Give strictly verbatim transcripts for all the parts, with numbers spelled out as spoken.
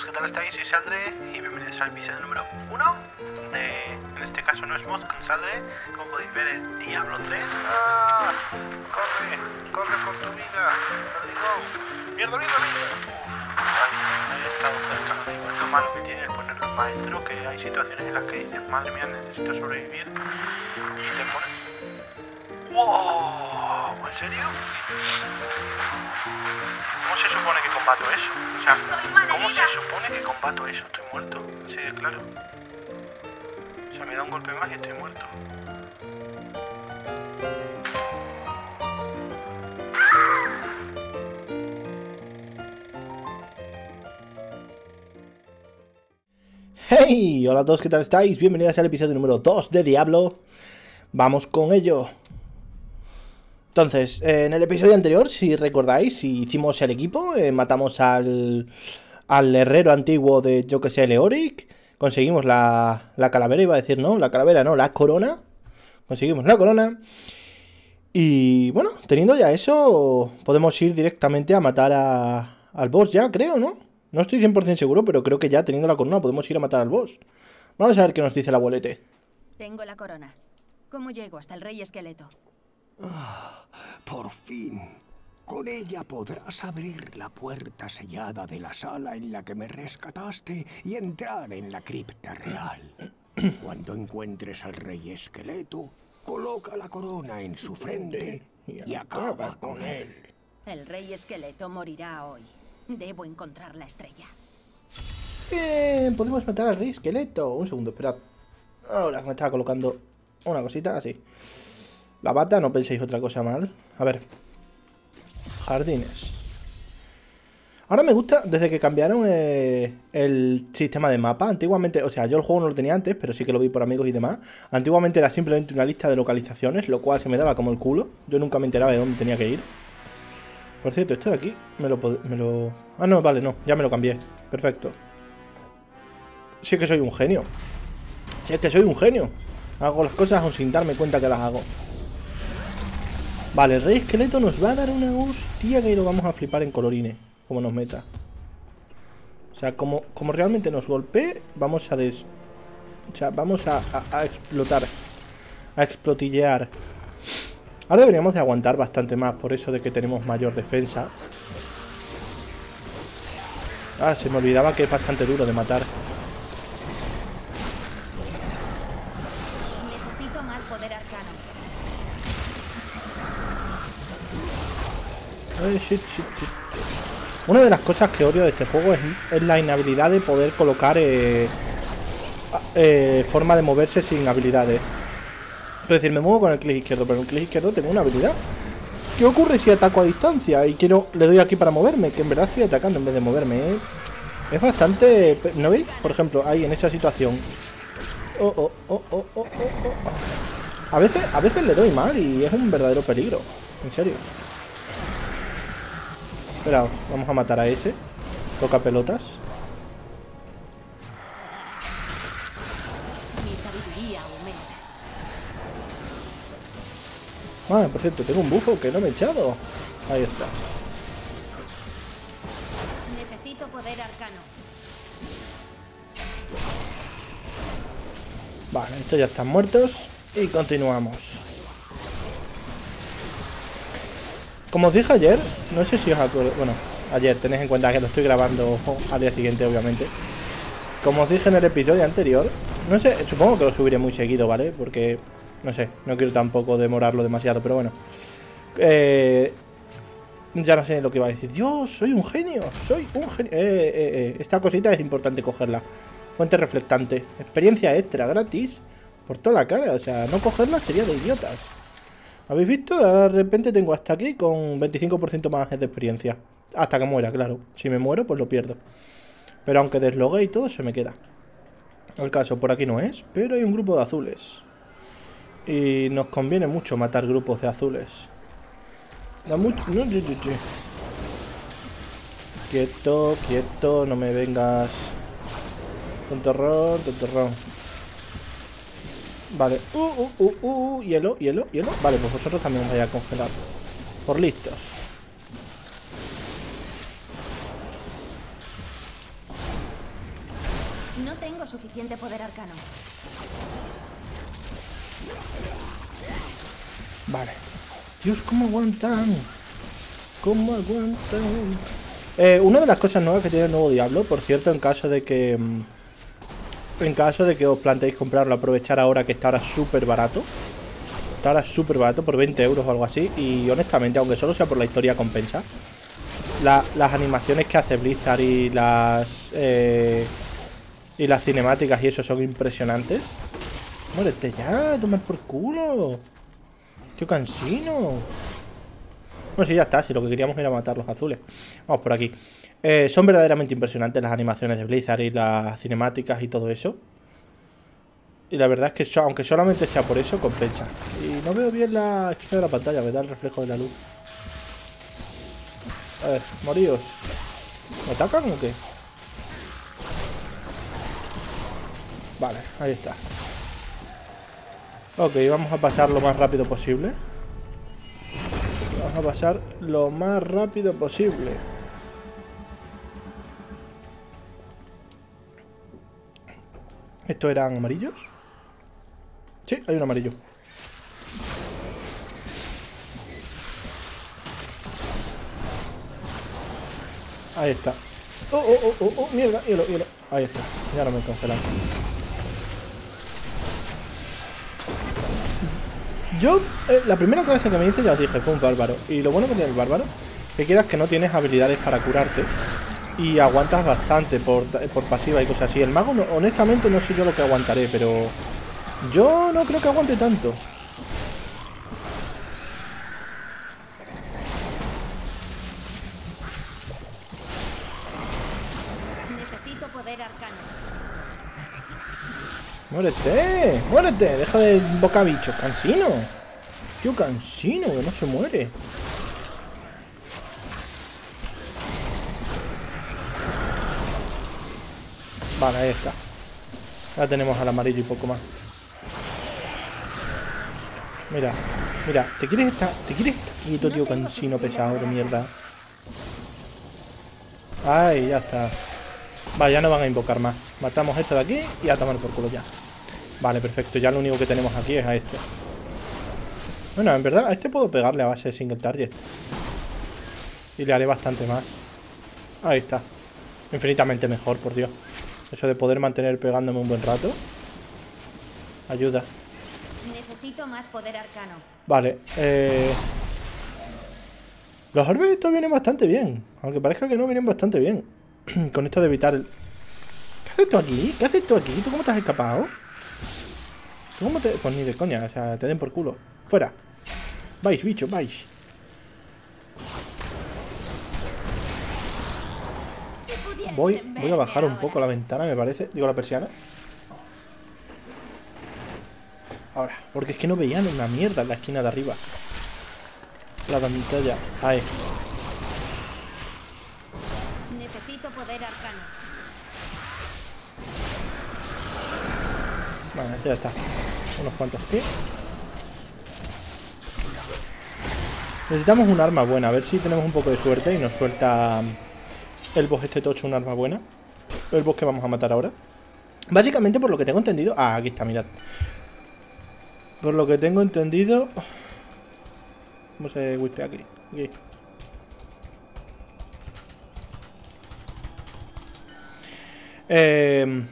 todos, ¿qué tal estáis? Soy Xaldre y bienvenidos al episodio número uno de... En este caso no es mod con Xaldre, como podéis ver es Diablo tres. ¡Ah! ¡Corre! ¡Corre por tu vida! ¡Rodrigo! ¡Mierda, mierda, mierda! Estamos cerca, Rodrigo. Lo malo que tiene es ponerlo en maestro, que hay situaciones en las que dices, madre mía, necesito sobrevivir. Y te pones... ¡Wow! ¿En serio? ¿Cómo se supone que combato eso? O sea, ¿cómo se supone que combato eso? Estoy muerto, así de claro. O sea, me da un golpe más y estoy muerto. ¡Hey! Hola a todos, ¿qué tal estáis? Bienvenidos al episodio número dos de Diablo. Vamos con ello. Entonces, eh, en el episodio anterior, si recordáis, hicimos el equipo, eh, matamos al, al herrero antiguo de, yo que sé, Leoric, conseguimos la, la calavera, iba a decir, no, la calavera no, la corona, conseguimos la corona, y bueno, teniendo ya eso, podemos ir directamente a matar a, al boss ya, creo, ¿no? No estoy cien por cien seguro, pero creo que ya teniendo la corona podemos ir a matar al boss. Vamos a ver qué nos dice el abuelete. Tengo la corona. ¿Cómo llego hasta el rey esqueleto? Ah, por fin. Con ella podrás abrir la puerta sellada de la sala en la que me rescataste y entrar en la cripta real. Cuando encuentres al rey esqueleto, coloca la corona en su frente y acaba con él. El rey esqueleto morirá hoy. Debo encontrar la estrella. Bien, podemos matar al rey esqueleto. Un segundo, esperad. Ahora me estaba colocando una cosita así. La bata, no penséis otra cosa mal. A ver. Jardines. Ahora me gusta, desde que cambiaron eh, el sistema de mapa. Antiguamente, o sea, yo el juego no lo tenía antes, pero sí que lo vi por amigos y demás. Antiguamente era simplemente una lista de localizaciones, lo cual se me daba como el culo. Yo nunca me enteraba de dónde tenía que ir. Por cierto, esto de aquí me lo... Me lo... Ah, no, vale, no. Ya me lo cambié. Perfecto. Sí es que soy un genio. Sí es que soy un genio. Hago las cosas aún sin darme cuenta que las hago. Vale, el rey esqueleto nos va a dar una hostia que lo vamos a flipar en colorines, como nos meta. O sea, como, como realmente nos golpee, vamos a des... O sea, vamos a, a, a explotar. A explotillear. Ahora deberíamos de aguantar bastante más, por eso de que tenemos mayor defensa. Ah, se me olvidaba que es bastante duro de matar. Necesito más poder arcano. Una de las cosas que odio de este juego es, es la inhabilidad de poder colocar eh, eh, forma de moverse sin habilidades. Es decir, me muevo con el clic izquierdo, pero en el clic izquierdo tengo una habilidad. ¿Qué ocurre si ataco a distancia y quiero le doy aquí para moverme? Que en verdad estoy atacando en vez de moverme, ¿eh? Es bastante... ¿No veis? Por ejemplo, ahí en esa situación. Oh, oh, oh, oh, oh, oh, oh. A veces, a veces le doy mal y es un verdadero peligro. En serio. Espera, vamos a matar a ese. Toca pelotas. Ah, por cierto, tengo un bufo que no me he echado. Ahí está. Necesito poder arcano. Vale, estos ya están muertos. Y continuamos. Como os dije ayer, no sé si os acordáis, bueno, ayer, tened en cuenta que lo estoy grabando al día siguiente, obviamente. Como os dije en el episodio anterior, no sé, supongo que lo subiré muy seguido, ¿vale? Porque, no sé, no quiero tampoco demorarlo demasiado, pero bueno. Eh, ya no sé lo que iba a decir. Dios, soy un genio, soy un genio. Eh, eh, eh, esta cosita es importante cogerla. Fuente reflectante, experiencia extra, gratis, por toda la cara, o sea, no cogerla sería de idiotas. ¿Habéis visto? De repente tengo hasta aquí con veinticinco por ciento más de experiencia. Hasta que muera, claro. Si me muero, pues lo pierdo. Pero aunque deslogue y todo, se me queda. El caso, por aquí no es, pero hay un grupo de azules. Y nos conviene mucho matar grupos de azules. Da mucho... No, yo, yo, yo. Quieto, quieto, no me vengas. Tontorrón, tontorrón. Vale, uh, uh, uh, uh, hielo, hielo, hielo. Vale, pues vosotros también os vais a congelar. Por listos. No tengo suficiente poder arcano. Vale. Dios, ¿cómo aguantan? ¿Cómo aguantan? Eh, una de las cosas nuevas que tiene el nuevo Diablo, por cierto, en caso de que... En caso de que os planteéis comprarlo, aprovechar ahora que está ahora súper barato. Está ahora súper barato, por veinte euros o algo así. Y honestamente, aunque solo sea por la historia, compensa. La, las animaciones que hace Blizzard y las... Eh, y las cinemáticas y eso son impresionantes. Muérete ya, toma por culo. Tío cansino. Bueno, sí, ya está, si lo que queríamos era matar los azules. Vamos por aquí. Eh, son verdaderamente impresionantes las animaciones de Blizzard y las cinemáticas y todo eso. Y la verdad es que so, aunque solamente sea por eso, compensa. Y no veo bien la esquina de la pantalla, me da el reflejo de la luz. A ver, moríos. ¿Me atacan o qué? Vale, ahí está. Ok, vamos a pasar lo más rápido posible. Vamos a pasar lo más rápido posible. ¿Estos eran amarillos? Sí, hay un amarillo. Ahí está. Oh, oh, oh, oh, oh, mierda, hielo, hielo. Ahí está, ya no me cancelan. Yo, eh, la primera clase que me hice, ya os dije, fue un bárbaro. Y lo bueno que tiene el bárbaro, que quieras que no tienes habilidades para curarte. Y aguantas bastante por, por pasiva y cosas así. El mago, no, honestamente, no sé yo lo que aguantaré, pero... Yo no creo que aguante tanto. Necesito poder arcano. ¡Muérete! ¡Muérete! Deja de bocabichos, cansino. Tío cansino, que no se muere. Vale, ahí está. Ya tenemos al amarillo y poco más. Mira, mira, ¿te quieres estar? ¿Te quieres estar quieto, tío cansino pesado de mierda? Ay, ya está. Vale, ya no van a invocar más. Matamos esto de aquí y a tomar por culo ya. Vale, perfecto. Ya lo único que tenemos aquí es a este. Bueno, en verdad, a este puedo pegarle a base de single target. Y le haré bastante más. Ahí está. Infinitamente mejor, por Dios. Eso de poder mantener pegándome un buen rato. Ayuda. Necesito más poder arcano. Vale, eh... los orbes estos vienen bastante bien. Aunque parezca que no, vienen bastante bien. Con esto de evitar el... ¿Qué haces tú aquí? ¿Qué haces tú aquí? ¿Tú cómo te has escapado? ¿Tú cómo te...? Pues ni de coña, o sea, te den por culo. Fuera. Vais, bicho, vais. Voy, voy a bajar un poco la ventana, me parece. Digo, la persiana. Ahora, porque es que no veían una mierda en la esquina de arriba. La pantalla. Ahí. Necesito poder arcano. Vale, ya está. Unos cuantos pies. Necesitamos un arma buena. A ver si tenemos un poco de suerte y nos suelta... el boss este tocho, un arma buena. El boss que vamos a matar ahora. Básicamente, por lo que tengo entendido... Ah, aquí está, mirad. Por lo que tengo entendido... ¿Cómo se whispea aquí? Aquí. Eh,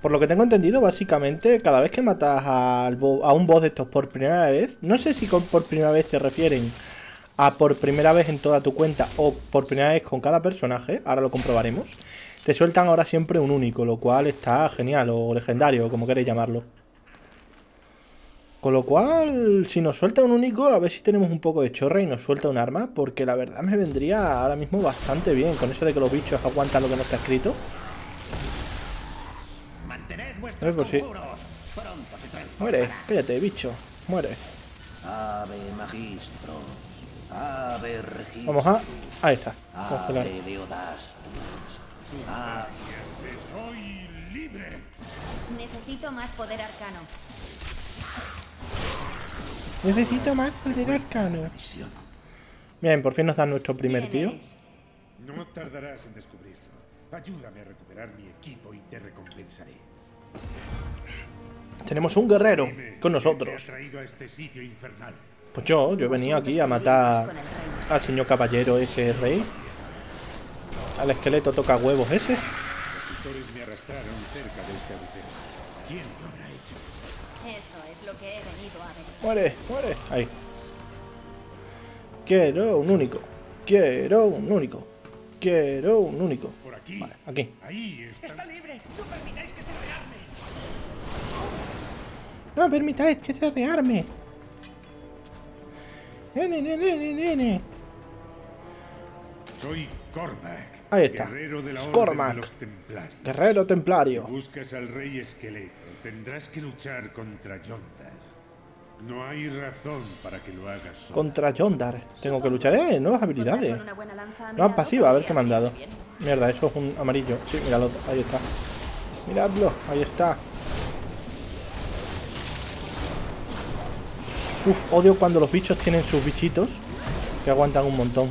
por lo que tengo entendido, básicamente, cada vez que matas a un boss de estos por primera vez... No sé si con por primera vez se refieren... a por primera vez en toda tu cuenta o por primera vez con cada personaje, ahora lo comprobaremos, te sueltan ahora siempre un único, lo cual está genial, o legendario, como queréis llamarlo. Con lo cual, si nos suelta un único, a ver si tenemos un poco de chorra y nos suelta un arma, porque la verdad me vendría ahora mismo bastante bien, con eso de que los bichos aguantan lo que no está escrito. Mantened vuestros conjuros. Pronto se transformará. Muere, cállate, bicho, muere. Ave magistro. Vamos a... Ahí está. Cancelar. Necesito más poder arcano. Necesito más poder arcano. Bien, por fin nos dan nuestro primer tío. No tardarás en descubrirlo. Ayúdame a recuperar mi equipo y te recompensaré. Tenemos un guerrero Dime, con nosotros. ¿Qué te ha traído a este sitio infernal? Pues yo, yo venía aquí a matar al señor caballero ese rey. Al esqueleto toca huevos ese. Los tutores me arrastraron cerca de este agujero. ¿Quién lo habrá hecho? Eso es lo que he venido a ver. Muere, muere. Ahí. Quiero un único. Quiero un único. Quiero un único. Por aquí. Vale, aquí. Ahí está. Está libre. No permitáis que se rearme. No permitáis que se rearme. Nene, nene, nene, nene. Soy Cormac. Ahí está. Guerrero de la Skormak. Orden de los Templarios. Guerrero templario. Si buscas al rey esqueleto. Tendrás que luchar contra Jondar. No hay razón para que lo hagas sola. Contra Jondar. Tengo que luchar, eh. Nuevas habilidades. Nueva pasiva, a ver qué me han dado. Mierda, eso es un amarillo. Sí, míralo. Ahí está. Miradlo. Ahí está. Uf, odio cuando los bichos tienen sus bichitos que aguantan un montón.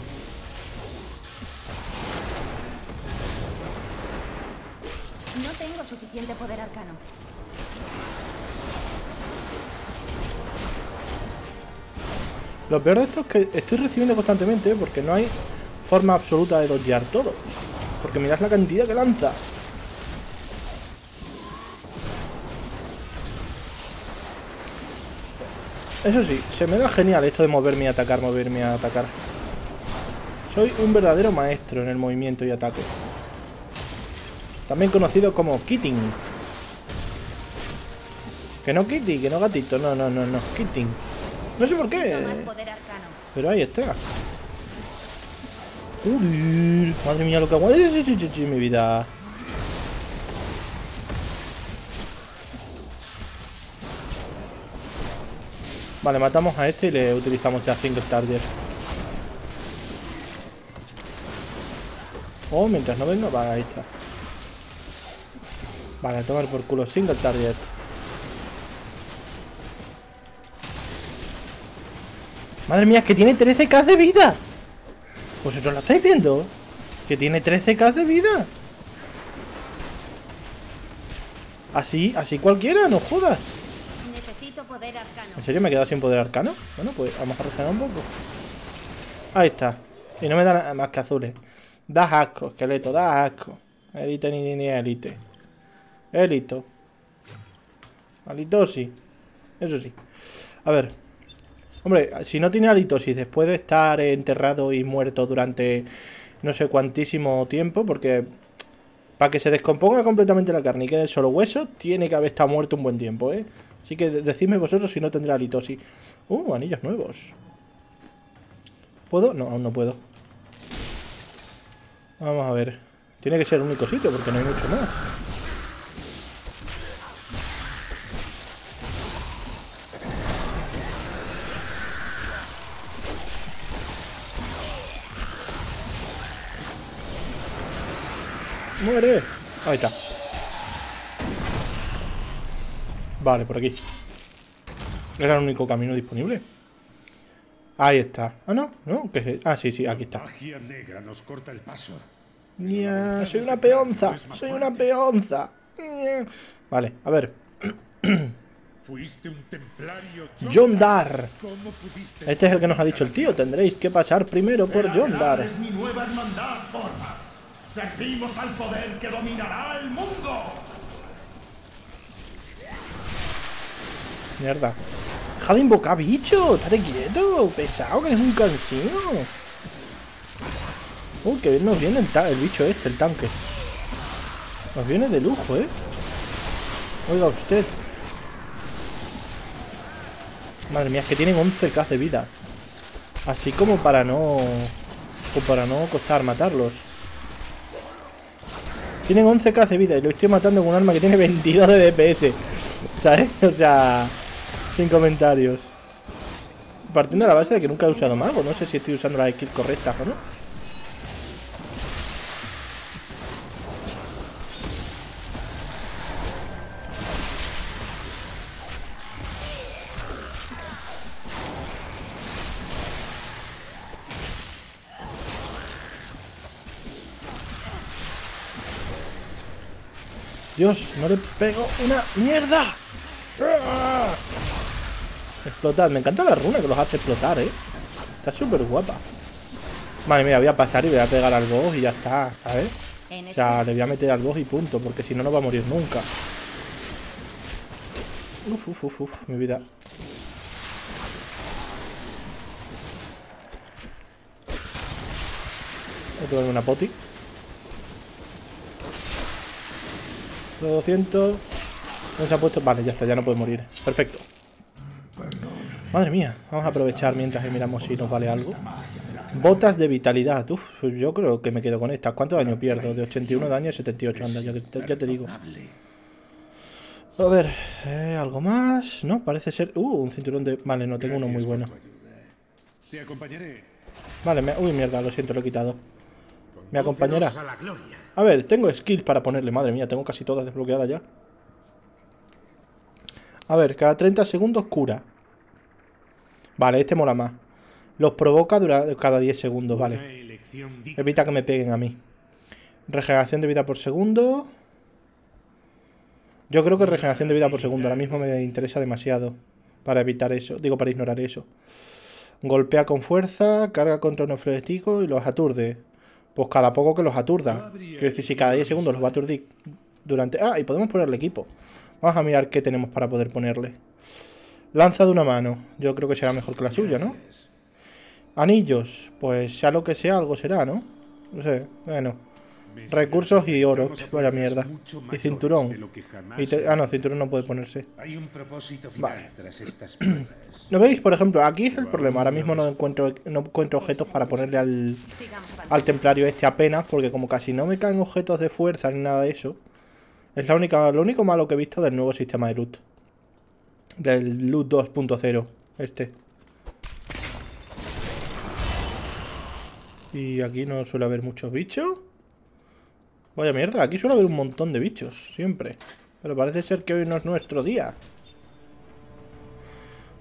No tengo suficiente poder arcano. Lo peor de esto es que estoy recibiendo constantemente porque no hay forma absoluta de dodgear todo. Porque mirad la cantidad que lanza. Eso sí, se me da genial esto de moverme a atacar, moverme a atacar. Soy un verdadero maestro en el movimiento y ataque. También conocido como kitting. Que no kitty, que no gatito, no, no, no, no, kitting. No sé por qué, pero ahí está. Uy, madre mía lo que hago. Mi vida. Vale, matamos a este y le utilizamos ya cinco starters. Oh, mientras no venga, vale, ahí está. Vale, a tomar por culo cinco targets. Madre mía, es que tiene trece k de vida. ¿Vosotros lo estáis viendo? Que tiene trece k de vida. Así, así cualquiera, no jodas. Necesito poder arcano. ¿En serio me he quedado sin poder arcano? Bueno, pues vamos a regenerar un poco. Ahí está. Y no me da nada más que azules. Das asco, esqueleto, das asco. Elite ni ni elite. Elito. Halitosis. Eso sí. A ver. Hombre, si no tiene halitosis después de estar enterrado y muerto durante no sé cuantísimo tiempo, porque para que se descomponga completamente la carne y quede solo hueso, tiene que haber estado muerto un buen tiempo, ¿eh? Así que decidme vosotros si no tendrá halitosis. Uh, anillos nuevos. ¿Puedo? No, aún no puedo. Vamos a ver. Tiene que ser el único sitio porque no hay mucho más. ¡Muere! Ahí está. Vale, por aquí. Era el único camino disponible. Ahí está. Ah, no, no, ¿qué es? Ah, sí, sí, aquí está. La magia negra nos corta el paso. Ya, soy una peonza, soy una peonza. Vale, a ver. Fuiste un templario, Jondar. Este es el que nos ha dicho el tío. Tendréis que pasar primero por Jondar. Es mi nueva hermandad, Cormac. Servimos al poder que dominará el mundo. Mierda. Deja de invocar, bicho. Estate quieto, pesado, que eres un cansino. Uy, que bien nos viene el, el bicho este, el tanque. Nos viene de lujo, eh. Oiga usted. Madre mía, es que tienen once k de vida. Así como para no... O para no costar matarlos. Tienen once k de vida y lo estoy matando con un arma que tiene veintidós de D P S. ¿Sabes? O sea... Sin comentarios. Partiendo de la base de que nunca he usado mago. No sé si estoy usando las skills correctas o no. Dios, no le pego una mierda. Explotad. Me encanta la runa que los hace explotar, eh. Está súper guapa. Vale, mira, voy a pasar y voy a pegar al boss y ya está, ¿sabes? O sea, le voy a meter al boss y punto, porque si no, no va a morir nunca. Uf, uf, uf, uf, mi vida. Voy a tomar una poti. doscientos. No se ha puesto. Vale, ya está, ya no puede morir. Perfecto. Madre mía, vamos a aprovechar mientras que miramos si nos vale algo. Botas de vitalidad. Uf, yo creo que me quedo con estas. ¿Cuánto daño pierdo? De ochenta y uno daño a setenta y ocho. Anda, ya te, ya te digo. A ver, eh, algo más. No, parece ser... Uh, un cinturón de... Vale, no, tengo uno muy bueno. Vale, me... uy, mierda, lo siento, lo he quitado. ¿Me acompañará? A ver, tengo skills para ponerle. Madre mía, tengo casi todas desbloqueadas ya. A ver, cada treinta segundos cura. Vale, este mola más. Los provoca durante cada diez segundos, vale. Evita que me peguen a mí. Regeneración de vida por segundo. Yo creo que regeneración de vida por segundo. Ahora mismo me interesa demasiado para evitar eso. Digo, para ignorar eso. Golpea con fuerza, carga contra unos fleticos y los aturde. Pues cada poco que los aturda. Quiero decir, si cada diez segundos los va a aturdir durante... Ah, y podemos ponerle equipo. Vamos a mirar qué tenemos para poder ponerle. Lanza de una mano. Yo creo que será mejor que la suya, ¿no? Anillos. Pues sea lo que sea, algo será, ¿no? No sé. Bueno. Recursos y oro. Vaya mierda. Y cinturón. Y te... Ah, no, cinturón no puede ponerse. Vale. ¿Lo veis? Por ejemplo, aquí es el problema. Ahora mismo no encuentro, no encuentro objetos para ponerle al, al templario este apenas. Porque como casi no me caen objetos de fuerza ni nada de eso. Es la única, lo único malo que he visto del nuevo sistema de loot. Del loot dos punto cero. Este. Y aquí no suele haber muchos bichos. Vaya mierda, aquí suele haber un montón de bichos, siempre. Pero parece ser que hoy no es nuestro día.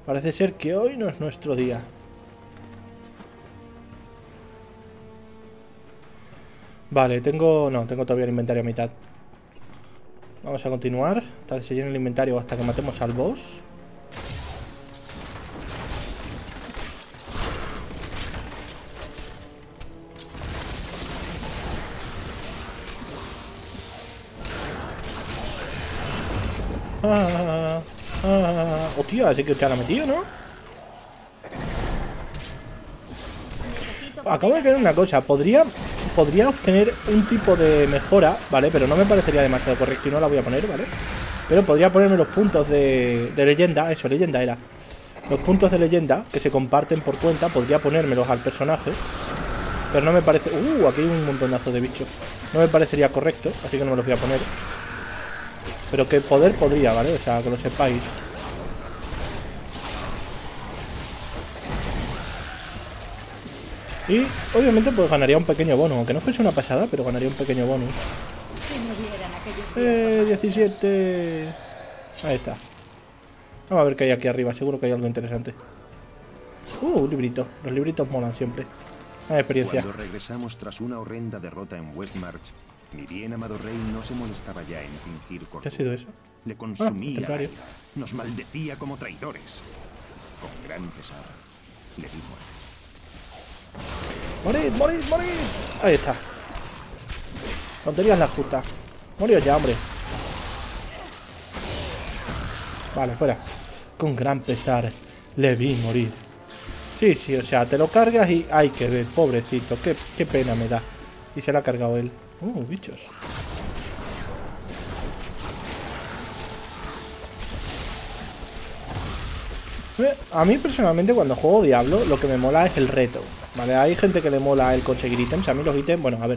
Parece ser que hoy no es nuestro día. Vale, tengo... No, tengo todavía el inventario a mitad. Vamos a continuar. Hasta que se llene el inventario, hasta que matemos al boss. Ah, ah, hostia, así que te han metido, ¿no? Acabo de creer una cosa. Podría, podría obtener un tipo de mejora, ¿vale? Pero no me parecería demasiado correcto y no la voy a poner, ¿vale? Pero podría ponerme los puntos de, de leyenda. Eso, leyenda era. Los puntos de leyenda que se comparten por cuenta. Podría ponérmelos al personaje. Pero no me parece... Uh, aquí hay un montonazo de bichos. No me parecería correcto, así que no me los voy a poner. Pero que poder podría, ¿vale? O sea, que lo sepáis. Y obviamente pues ganaría un pequeño bono. Aunque no fuese una pasada, pero ganaría un pequeño bonus. Eh, diecisiete. Ahí está. Vamos a ver qué hay aquí arriba. Seguro que hay algo interesante. Uh, un librito. Los libritos molan siempre. Hay experiencia. Cuando regresamos tras una horrenda derrota en Westmarch, mi bien amado rey no se molestaba ya en fingir corrupción. ¿Qué ha sido eso? Le consumía la vida. Nos maldecía como traidores. Con gran pesar, le di muerte. ¡Morid, morid, morid! Ahí está. Tonterías la justa. Moríos ya, hombre. Vale, fuera. Con gran pesar, le vi morir. Sí, sí, o sea, te lo cargas y hay que ver, pobrecito. Qué, qué pena me da. Y se la ha cargado él. Uh, bichos. A mí personalmente cuando juego Diablo lo que me mola es el reto, ¿vale? Hay gente que le mola el conseguir ítems. A mí los ítems, bueno, a ver,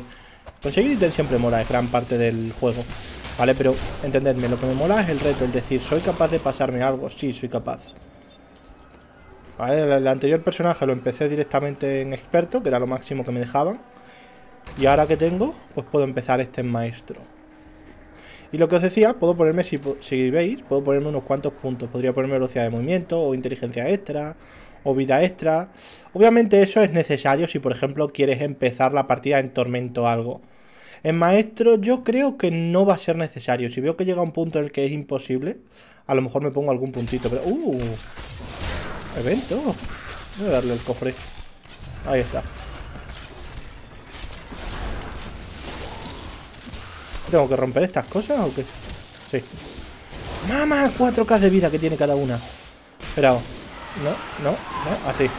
conseguir ítems siempre mola, es gran parte del juego, ¿vale? Pero entendedme, lo que me mola es el reto. Es decir, ¿soy capaz de pasarme algo? Sí, soy capaz. ¿Vale? El anterior personaje lo empecé directamente en experto, que era lo máximo que me dejaban. Y ahora que tengo, pues puedo empezar este maestro. Y lo que os decía, puedo ponerme, si, si veis, puedo ponerme unos cuantos puntos. Podría ponerme velocidad de movimiento, o inteligencia extra, o vida extra. Obviamente eso es necesario si, por ejemplo, quieres empezar la partida en tormento o algo. En maestro yo creo que no va a ser necesario. Si veo que llega un punto en el que es imposible, a lo mejor me pongo algún puntito. Pero... ¡Uh! ¡Evento! Voy a darle el cofre. Ahí está. ¿Tengo que romper estas cosas o qué? Sí. ¡Mamá! cuatro K de vida que tiene cada una. Esperaos. No, no, no. Así.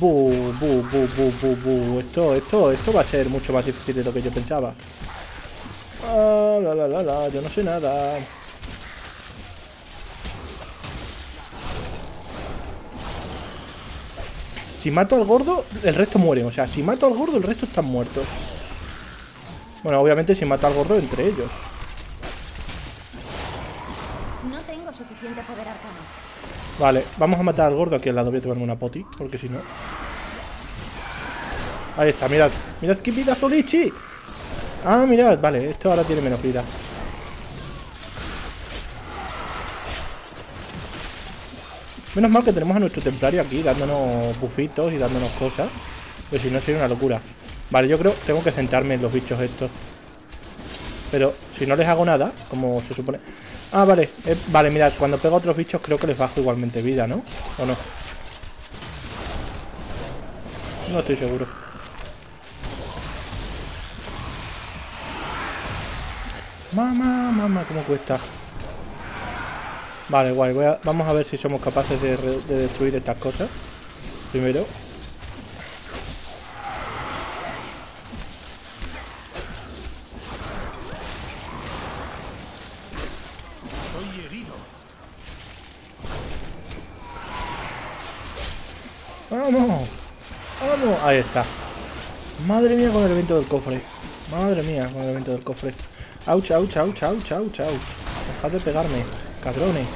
Bu, bu, bu, bu, bu, bu. Esto, esto, esto va a ser mucho más difícil de lo que yo pensaba. Ah, la, la, la, la. Yo no sé nada. Si mato al gordo, el resto muere. O sea, si mato al gordo, el resto están muertos. Bueno, obviamente si mato al gordo entre ellos. No tengo suficiente poder arcano. Vale, vamos a matar al gordo aquí al lado. Voy a tomarme una poti, porque si no... Ahí está, mirad. Mirad qué vida, Solichi. Ah, mirad, vale, esto ahora tiene menos vida. Menos mal que tenemos a nuestro templario aquí dándonos bufitos y dándonos cosas. Pero si no sería una locura. Vale, yo creo que tengo que centrarme en los bichos estos. Pero si no les hago nada, como se supone... Ah, vale. Eh, vale, mirad, cuando pego a otros bichos creo que les bajo igualmente vida, ¿no? ¿O no? No estoy seguro. Mamá, mamá, cómo cuesta. Vale, guay, voy a, vamos a ver si somos capaces de, re, de destruir estas cosas. Primero. Estoy herido. ¡Vamos! ¡Vamos! Ahí está. Madre mía con el evento del cofre. Madre mía con el evento del cofre. ¡Auch, auch, auch, auch, auch, auch! Dejad de pegarme, cabrones.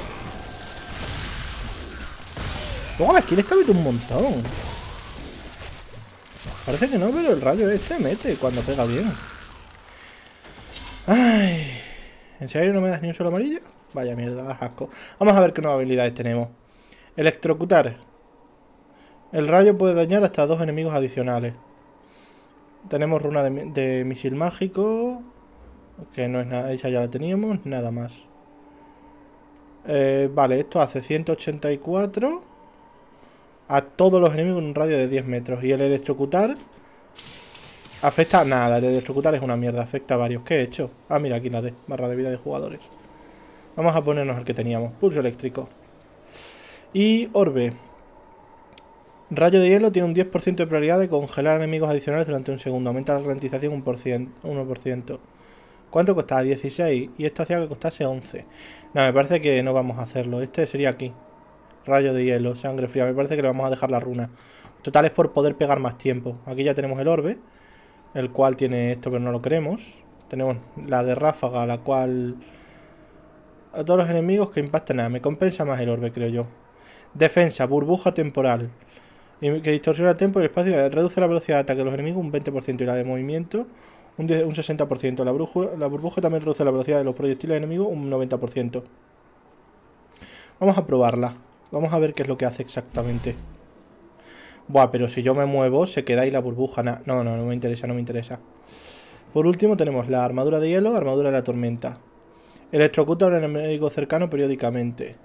Luego a la esquina está metido un montón. Parece que no, pero el rayo este mete cuando pega bien. Ay. ¿En serio no me das ni un solo amarillo? Vaya mierda, asco. Vamos a ver qué nuevas habilidades tenemos. Electrocutar. El rayo puede dañar hasta dos enemigos adicionales. Tenemos runa de, de misil mágico. Que no es nada, esa ya la teníamos. Nada más. Eh, vale, esto hace ciento ochenta y cuatro a todos los enemigos en un radio de diez metros. Y el electrocutar afecta... Nada, el electrocutar es una mierda. Afecta a varios. ¿Qué he hecho? Ah, mira, aquí la D. Barra de vida de jugadores. Vamos a ponernos el que teníamos. Pulso eléctrico. Y orbe. Rayo de hielo tiene un diez por ciento de probabilidad de congelar enemigos adicionales durante un segundo. Aumenta la ralentización un por ciento, uno por ciento. ¿Cuánto costaba? dieciséis. Y esto hacía que costase once. No, me parece que no vamos a hacerlo. Este sería aquí. Rayo de hielo, sangre fría. Me parece que le vamos a dejar la runa. Total es por poder pegar más tiempo. Aquí ya tenemos el orbe, el cual tiene esto, pero no lo queremos. Tenemos la de ráfaga, la cual... A todos los enemigos que impactan nada. Me compensa más el orbe, creo yo. Defensa, burbuja temporal. Que distorsiona el tiempo y el espacio. Reduce la velocidad de ataque de los enemigos un veinte por ciento. Y la de movimiento un sesenta por ciento. La burbuja, la burbuja también reduce la velocidad de los proyectiles enemigos un noventa por ciento. Vamos a probarla. Vamos a ver qué es lo que hace exactamente. Buah, pero si yo me muevo, se queda ahí la burbuja. Nah, no, no, no me interesa, no me interesa. Por último tenemos la armadura de hielo, armadura de la tormenta. Electrocuta a un enemigo cercano periódicamente.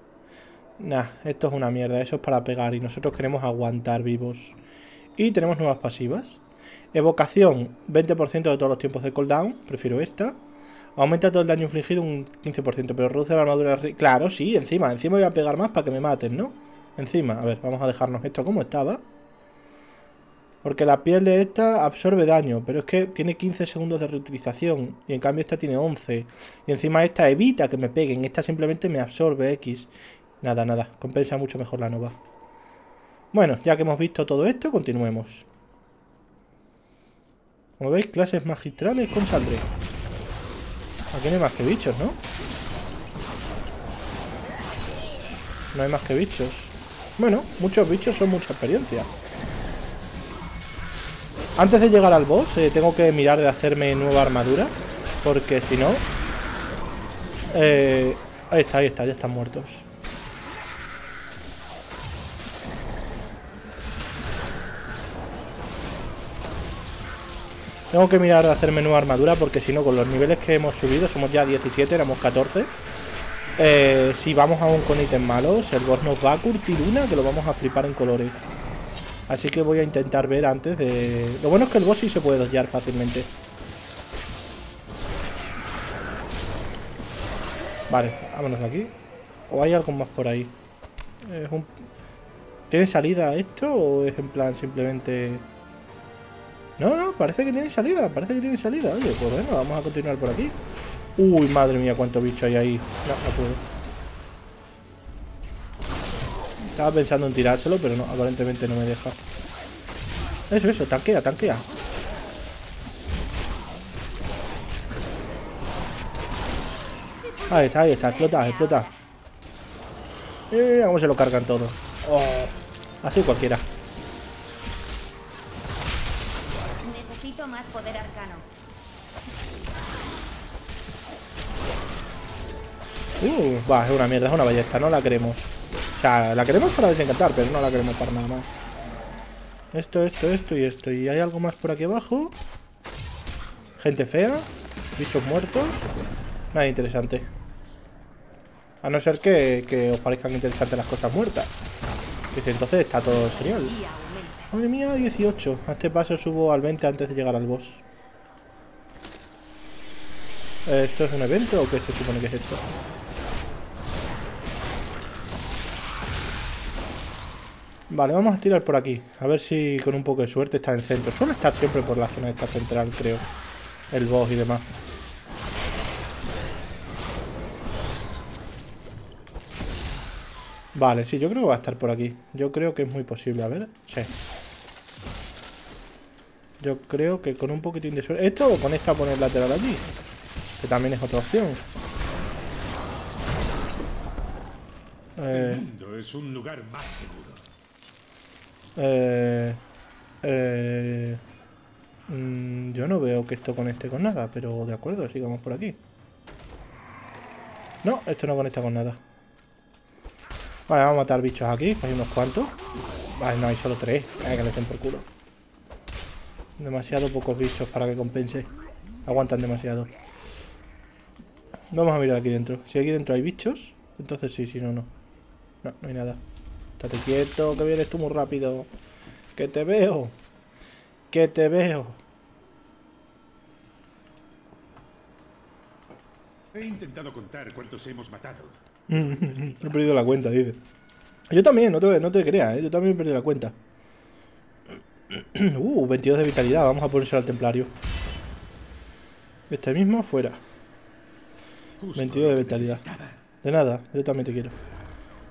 Nah, esto es una mierda, eso es para pegar y nosotros queremos aguantar vivos. Y tenemos nuevas pasivas. Evocación, veinte por ciento de todos los tiempos de cooldown, prefiero esta. Aumenta todo el daño infligido un quince por ciento, pero reduce la armadura... Claro, sí, encima. Encima voy a pegar más para que me maten, ¿no? Encima. A ver, vamos a dejarnos esto como estaba. Porque la piel de esta absorbe daño, pero es que tiene quince segundos de reutilización. Y en cambio esta tiene once. Y encima esta evita que me peguen. Esta simplemente me absorbe X. Nada, nada. Compensa mucho mejor la nova. Bueno, ya que hemos visto todo esto, continuemos. Como veis, clases magistrales con Xaldre. Aquí no hay más que bichos, ¿no? No hay más que bichos. Bueno, muchos bichos son mucha experiencia. Antes de llegar al boss, eh, tengo que mirar de hacerme nueva armadura. Porque si no... Eh, ahí está, ahí está, ya están muertos. Tengo que mirar de hacerme nueva armadura, porque si no, con los niveles que hemos subido, somos ya diecisiete, éramos catorce. Eh, si vamos aún con ítems malos, el boss nos va a curtir una que lo vamos a flipar en colores. Así que voy a intentar ver antes de... Lo bueno es que el boss sí se puede dodgear fácilmente. Vale, vámonos de aquí. ¿O hay algo más por ahí? Es un... ¿Tiene salida esto o es en plan simplemente...? No, no, parece que tiene salida, parece que tiene salida. Oye, pues bueno, vamos a continuar por aquí. Uy, madre mía, cuánto bicho hay ahí. No, no puedo. Estaba pensando en tirárselo, pero no, aparentemente no me deja. Eso, eso, tanquea, tanquea. Ahí está, ahí está, explota, explota. Mira cómo se lo cargan todos. Oh, así cualquiera. Necesito más poder arcano. Uh, va, es una mierda, es una ballesta, no la queremos. O sea, la queremos para desencantar, pero no la queremos para nada más. Esto, esto, esto y esto. ¿Y hay algo más por aquí abajo? Gente fea, bichos muertos. Nada interesante. A no ser que, que os parezcan interesantes las cosas muertas. Entonces está todo genial. Madre mía, dieciocho. A este paso subo al veinte antes de llegar al boss. ¿Esto es un evento o qué se supone que es esto? Vale, vamos a tirar por aquí. A ver si con un poco de suerte está en el centro. Suele estar siempre por la zona de esta central, creo. El boss y demás. Vale, sí, yo creo que va a estar por aquí. Yo creo que es muy posible, a ver. Sí. Yo creo que con un poquitín de suerte. Esto o con esta poner lateral allí, que también es otra opción. Eh... El mundo es un lugar más seguro. Eh... Eh... Mm, yo no veo que esto conecte con nada, pero de acuerdo, sigamos por aquí. No, esto no conecta con nada. Vale, vamos a matar bichos aquí, hay unos cuantos. Vale, no, hay solo tres. Ay, que le den por culo. Demasiado pocos bichos para que compense. Aguantan demasiado. Vamos a mirar aquí dentro. Si aquí dentro hay bichos, entonces sí, si no, no. No, no hay nada. Estate quieto, que vienes tú muy rápido. Que te veo. Que te veo. He intentado contar cuántos hemos matado. He perdido la cuenta, dice. Yo también, no te, no te creas, ¿eh? Yo también he perdido la cuenta. Uh, veintidós de vitalidad. Vamos a ponérselo al templario. Este mismo, fuera. veintidós de vitalidad. De nada, yo también te quiero.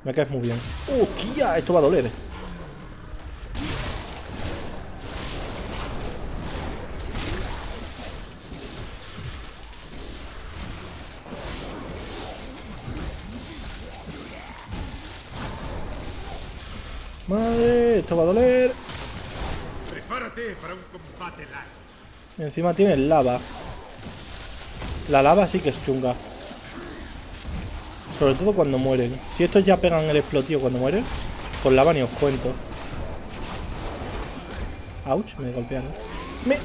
Me caes muy bien. ¡Hostia! Esto va a doler. Madre, esto va a doler. Prepárate para un combate largo. Y encima tiene lava. La lava sí que es chunga. Sobre todo cuando mueren. Si estos ya pegan el explotío cuando mueren, con lava ni os cuento. Ouch, me golpearon. Me,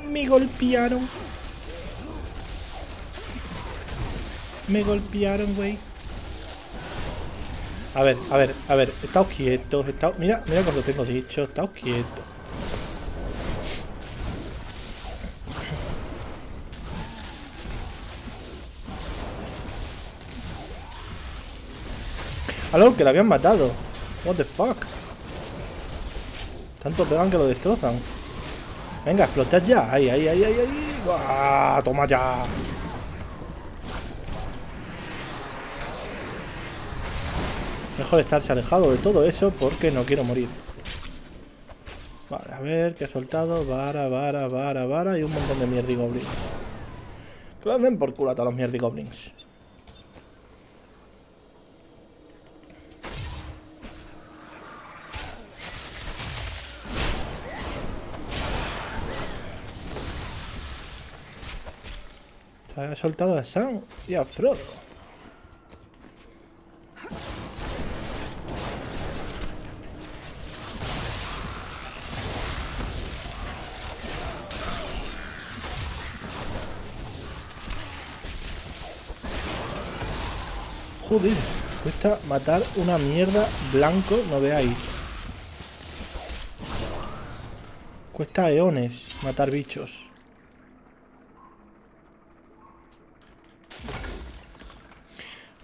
me, me golpearon. Me golpearon, güey. A ver, a ver, a ver, estaos quietos, estaos... Mira, mira cuando tengo dicho, estaos quietos. Aló, que lo habían matado. What the fuck. Tanto pegan que lo destrozan. Venga, explotad ya. Ahí, ahí, ahí, ahí, ahí. ¡Buah! Toma ya. Mejor estarse alejado de todo eso porque no quiero morir. Vale, a ver, ¿qué ha soltado? Vara, vara, vara, vara y un montón de mierdigoblins. Que lo den por culo a todos los mierdigoblins. Se ha soltado a Sam y a Frodo. Joder, cuesta matar una mierda blanco, no veáis. Cuesta eones matar bichos.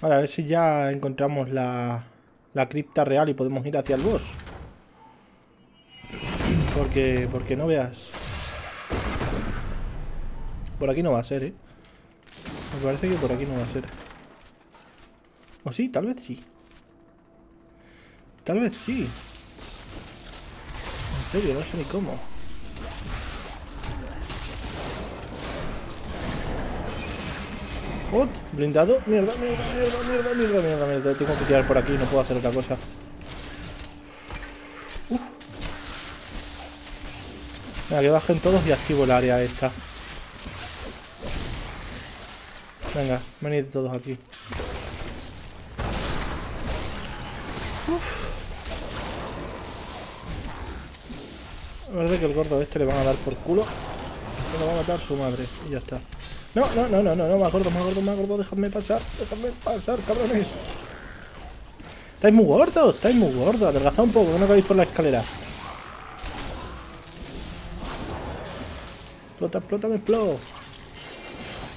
Vale, a ver si ya encontramos la, la cripta real y podemos ir hacia el boss. Porque, porque no veas. Por aquí no va a ser, ¿eh? Me parece que por aquí no va a ser. O sí, tal vez sí. Tal vez sí. En serio, no sé ni cómo. ¡Oh! Blindado. Mierda, mierda, mierda, mierda, mierda, mierda, mierda. Tengo que tirar por aquí, no puedo hacer otra cosa. Uf. Venga, que bajen todos y activo el área esta. Venga, venid todos aquí. Uf. La verdad es que el gordo este le van a dar por culo. Se lo va a matar su madre. Y ya está. No, no, no, no, no, no, más gordo, más gordo, más gordo. Dejadme pasar, dejadme pasar, cabrones. Estáis muy gordos, estáis muy gordos. Adelgazad un poco, que no caéis por la escalera. Explota, explota, me exploto.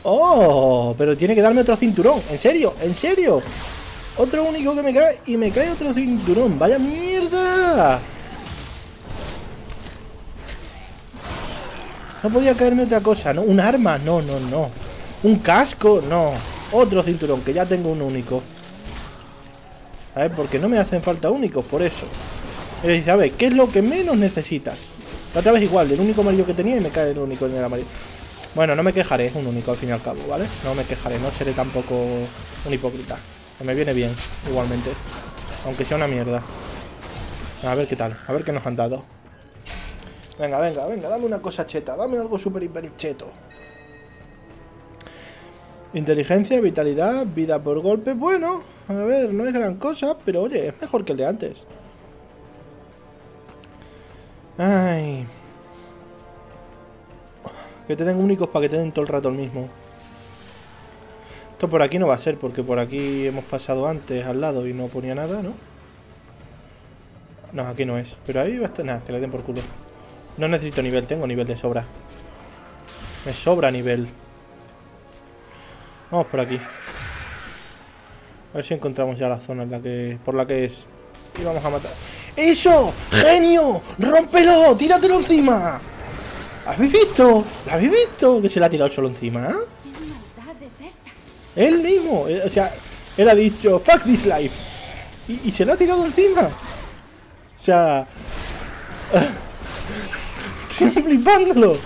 ¡Oh! Pero tiene que darme otro cinturón. ¿En serio? ¿En serio? Otro único que me cae y me cae otro cinturón. ¡Vaya mierda! No podía caerme otra cosa, ¿no? ¿Un arma? No, no, no. ¿Un casco? No. Otro cinturón, que ya tengo un único. A ver, porque no me hacen falta únicos, por eso. Él dice, a ver, ¿qué es lo que menos necesitas? La otra vez igual, del único amarillo que tenía y me cae el único en el amarillo. Bueno, no me quejaré, es un único al fin y al cabo, ¿vale? No me quejaré, no seré tampoco un hipócrita. Que me viene bien, igualmente. Aunque sea una mierda. A ver qué tal, a ver qué nos han dado. Venga, venga, venga, dame una cosa cheta, dame algo súper hiper cheto. Inteligencia, vitalidad, vida por golpe. Bueno, a ver, no es gran cosa, pero oye, es mejor que el de antes. Ay... Que te den únicos para que te den todo el rato el mismo. Esto por aquí no va a ser, porque por aquí hemos pasado antes al lado y no ponía nada, ¿no? No, aquí no es. Pero ahí va a estar... Nada, que le den por culo. No necesito nivel, tengo nivel de sobra. Me sobra nivel. Vamos por aquí. A ver si encontramos ya la zona en la que... por la que es. Y vamos a matar. ¡Eso! ¡Genio! ¡Rómpelo! ¡Tíratelo encima! ¿La habéis visto? ¿La habéis visto? Que se la ha tirado solo encima, ¿eh? ¿Qué maldad es esta? Él mismo, o sea, él ha dicho fuck this life y, y se la ha tirado encima. O sea, estoy flipándolo. En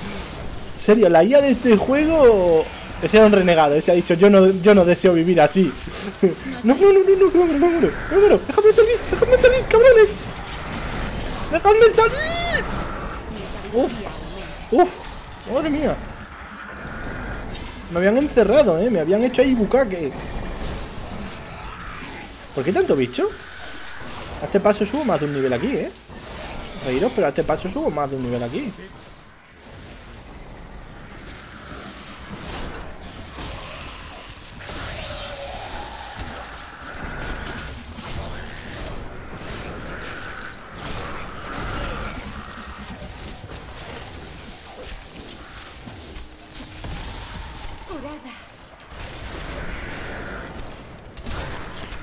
serio, la I A de este juego, ese era un renegado, ese ha dicho yo no, yo no deseo vivir así. No, no, no, no, no, no, no, no, no, no, déjame salir, déjame salir, cabrones. Déjame salir. Uf. ¡Uf! ¡Madre mía! Me habían encerrado, ¿eh? Me habían hecho ahí bucaque. ¿Por qué tanto bicho? A este paso subo más de un nivel aquí, ¿eh? Reíros, pero a este paso subo más de un nivel aquí.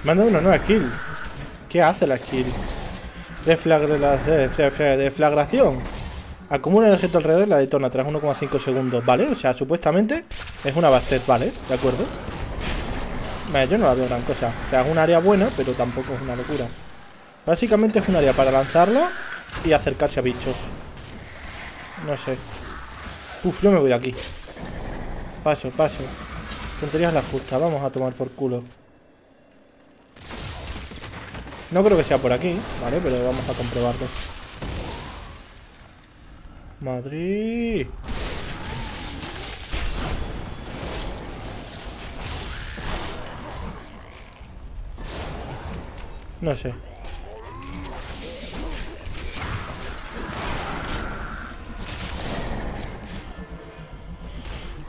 Me han dado una nueva kill. ¿Qué hace la kill? Deflagración. Acumula el objeto alrededor y la detona tras uno coma cinco segundos, ¿vale? O sea, supuestamente es una bastet, ¿vale? ¿De acuerdo? Vale, yo no la veo gran cosa. O sea, es un área buena, pero tampoco es una locura. Básicamente es un área para lanzarla y acercarse a bichos. No sé. Uf, yo me voy de aquí. Paso, paso. Tonterías las justas, vamos a tomar por culo. No creo que sea por aquí, ¿vale? Pero vamos a comprobarlo. Madrid. No sé.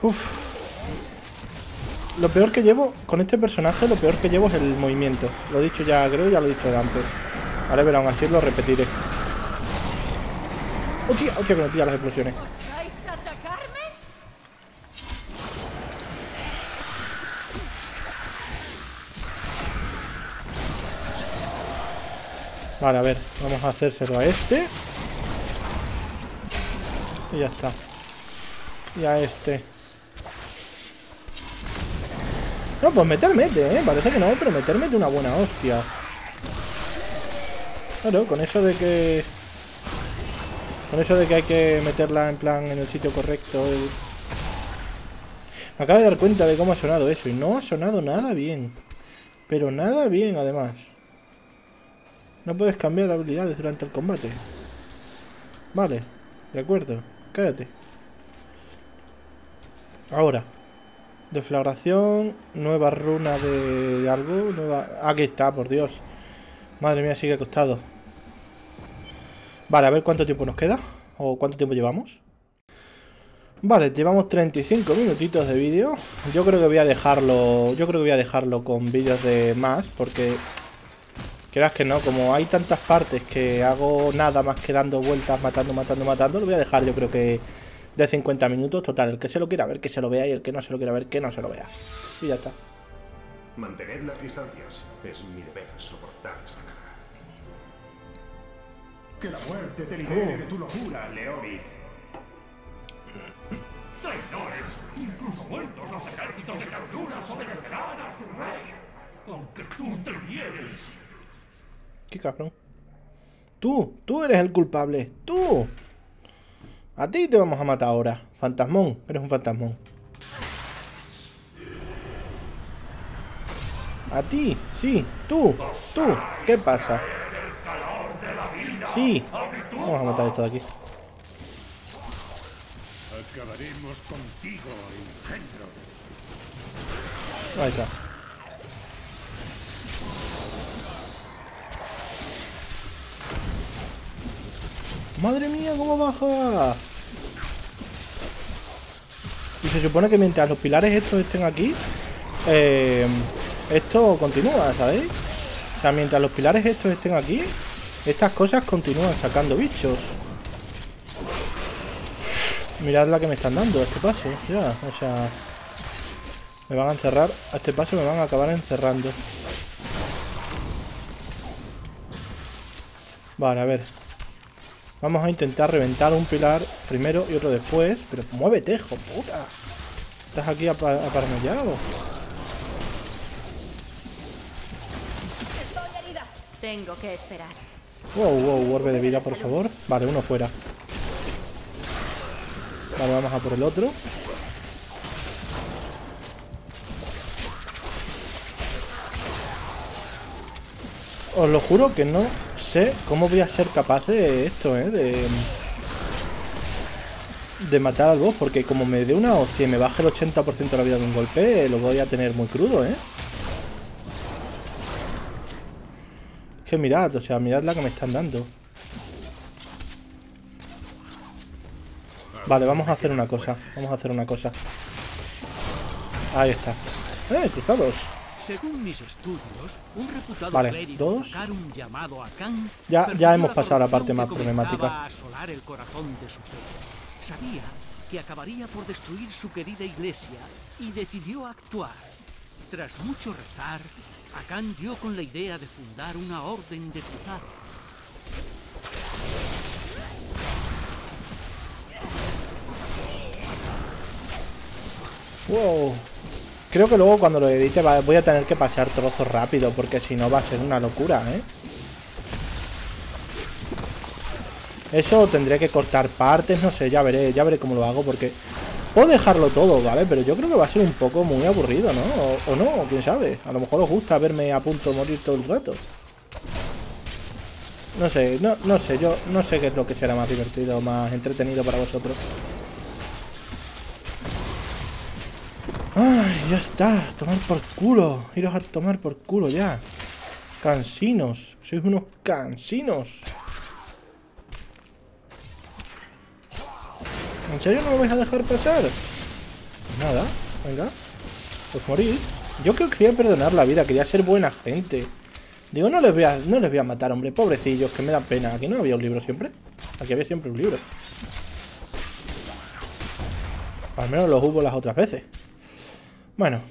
Uf. Lo peor que llevo con este personaje, lo peor que llevo es el movimiento. Lo he dicho ya, creo, ya lo he dicho antes. Vale, pero aún así lo repetiré. ¡Hostia! ¡Hostia! Que me pillan las explosiones. Vale, a ver, vamos a hacérselo a este. Y ya está. Y a este. No, pues meter mete, ¿eh? Parece que no, pero meter mete una buena hostia. Claro, con eso de que... Con eso de que hay que meterla en plan en el sitio correcto. El... Me acabo de dar cuenta de cómo ha sonado eso. Y no ha sonado nada bien. Pero nada bien, además. No puedes cambiar habilidades durante el combate. Vale, de acuerdo. Cállate. Ahora. Deflagración. Nueva runa de algo. Nueva... Aquí está, por Dios. Madre mía, sigue acostado. Vale, a ver cuánto tiempo nos queda. O cuánto tiempo llevamos. Vale, llevamos treinta y cinco minutitos de vídeo. Yo creo que voy a dejarlo. Yo creo que voy a dejarlo con vídeos de más. Porque... Quieras que no, como hay tantas partes que hago nada más que dando vueltas, matando, matando, matando, lo voy a dejar yo creo que de cincuenta minutos. Total, el que se lo quiera ver, que se lo vea, y el que no se lo quiera ver, que no se lo vea. Y ya está. Mantened las distancias. Es mi deber soportar esta carga. Que la muerte te libere de tu locura, Leoric. Traidores, incluso muertos, los ejércitos de Khanduras obedecerán a su rey, aunque tú te niegues. ¡Qué cabrón! ¡Tú! ¡Tú eres el culpable! ¡Tú! A ti te vamos a matar ahora, fantasmón. Eres un fantasmón. A ti, sí, tú, tú. ¿Qué pasa? Sí. Vamos a matar esto de aquí. Acabaremos contigo, engendro. Ahí está. ¡Madre mía, cómo baja! Y se supone que mientras los pilares estos estén aquí, eh, esto continúa, ¿sabéis? O sea, mientras los pilares estos estén aquí, estas cosas continúan sacando bichos. Mirad la que me están dando a este paso, ya, o sea... Me van a encerrar, a este paso me van a acabar encerrando. Vale, a ver. Vamos a intentar reventar un pilar primero y otro después. Pero muévete, hijo puta. ¿Estás aquí aparanoiado? Estoy herida. Tengo que esperar. Wow, wow, orbe de vida, por favor. Vale, uno fuera. Vale, vamos a por el otro. Os lo juro que no... sé cómo voy a ser capaz de esto, ¿eh? De, de matar al boss, porque como me dé una hostia y me baje el ochenta por ciento de la vida de un golpe, lo voy a tener muy crudo, ¿eh? Es que mirad, o sea, mirad la que me están dando. Vale, vamos a hacer una cosa, vamos a hacer una cosa. Ahí está. ¡Eh, cruzados! Según mis estudios, un reputado vale, dos. Un llamado a Khan, ya, ya hemos pasado a la parte más problemática. Asolar el corazón de su fe. Sabía que acabaría por destruir su querida iglesia y decidió actuar. Tras mucho rezar, Khan dio con la idea de fundar una orden de cruzados. Wow. Creo que luego cuando lo edite voy a tener que pasar trozos rápido, porque si no va a ser una locura, ¿eh? Eso tendré que cortar partes, no sé, ya veré, ya veré cómo lo hago, porque... Puedo dejarlo todo, ¿vale? Pero yo creo que va a ser un poco muy aburrido, ¿no? O, o no, quién sabe. A lo mejor os gusta verme a punto de morir todo el rato. No sé, no, no sé, yo no sé qué es lo que será más divertido, más entretenido para vosotros. Ay, ya está, tomar por culo. Iros a tomar por culo ya. Cansinos, sois unos cansinos. ¿En serio no me vais a dejar pasar? Nada, venga. Pues morir. Yo creo que quería perdonar la vida, quería ser buena gente. Digo, no les voy a, no les voy a matar, hombre. Pobrecillos, que me dan pena. Aquí no había un libro siempre. Aquí había siempre un libro. Al menos los hubo las otras veces. Bueno.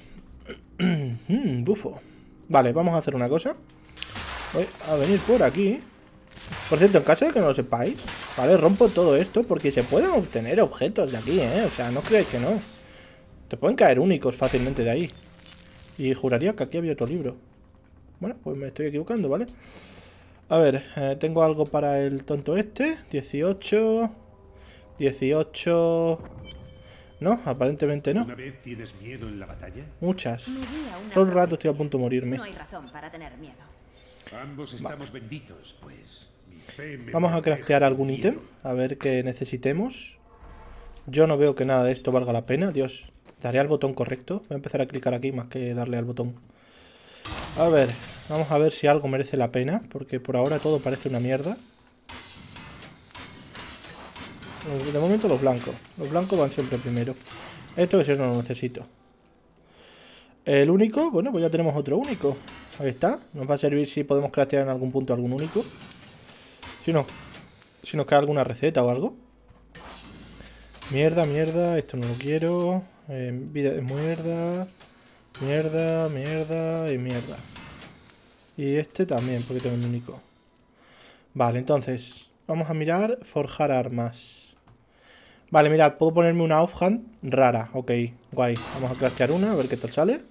mm, bufo. Vale, vamos a hacer una cosa. Voy a venir por aquí. Por cierto, en caso de que no lo sepáis, vale, rompo todo esto porque se pueden obtener objetos de aquí, ¿eh? O sea, no creáis que no. Te pueden caer únicos fácilmente de ahí. Y juraría que aquí había otro libro. Bueno, pues me estoy equivocando, ¿vale? A ver, eh, tengo algo para el tonto este. dieciocho... dieciocho... No, aparentemente no. ¿Una vez tienes miedo en la batalla? Muchas. Todo el rato estoy a punto de morirme. No hay razón para tener miedo. Ambos estamos vale. benditos, pues. Mi fe me Vamos a craftear algún ítem. A ver qué necesitemos. Yo no veo que nada de esto valga la pena. Dios, daré al botón correcto. Voy a empezar a clicar aquí más que darle al botón. A ver, vamos a ver si algo merece la pena. Porque por ahora todo parece una mierda. De momento los blancos. Los blancos van siempre primero. Esto que si no lo necesito. El único, bueno, pues ya tenemos otro único. Ahí está. Nos va a servir si podemos craftear en algún punto algún único. Si no, si nos cae alguna receta o algo. Mierda, mierda, esto no lo quiero. Eh, vida de mierda. Mierda, mierda y mierda. Y este también, porque tengo un único. Vale, entonces, vamos a mirar forjar armas. Vale, mirad, puedo ponerme una offhand rara. Ok, guay. Vamos a craftear una, a ver qué tal sale.